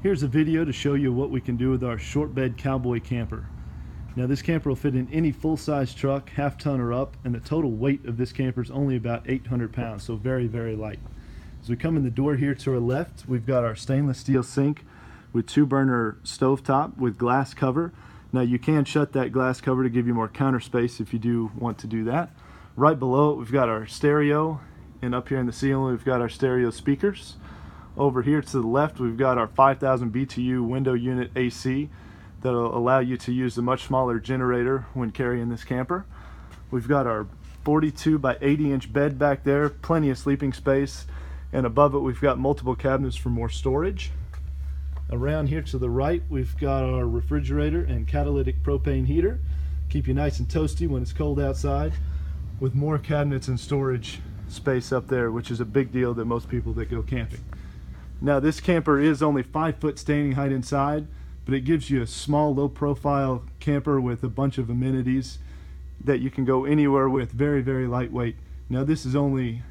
Here's a video to show you what we can do with our short bed Cowboy camper. Now this camper will fit in any full-size truck, half ton or up, and the total weight of this camper is only about 800 pounds, so very, very light. As we come in the door here to our left, we've got our stainless steel sink with two burner stovetop with glass cover. Now you can shut that glass cover to give you more counter space if you do want to do that. Right below it, we've got our stereo, and up here in the ceiling, we've got our stereo speakers. Over here to the left, we've got our 5,000 BTU window unit AC that'll allow you to use a much smaller generator when carrying this camper. We've got our 42 by 80 inch bed back there, plenty of sleeping space, and above it we've got multiple cabinets for more storage. Around here to the right, we've got our refrigerator and catalytic propane heater. Keep you nice and toasty when it's cold outside, with more cabinets and storage space up there, which is a big deal to most people that go camping. Now this camper is only 5 foot standing height inside, but it gives you a small, low profile camper with a bunch of amenities that you can go anywhere with, very, very lightweight. Now this is only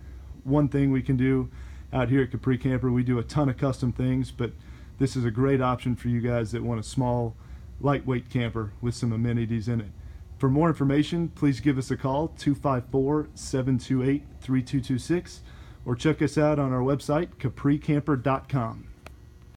one thing we can do out here at Capri Camper. We do a ton of custom things, but this is a great option for you guys that want a small, lightweight camper with some amenities in it. For more information, please give us a call, 254-728-3226. Or check us out on our website, capricamper.com.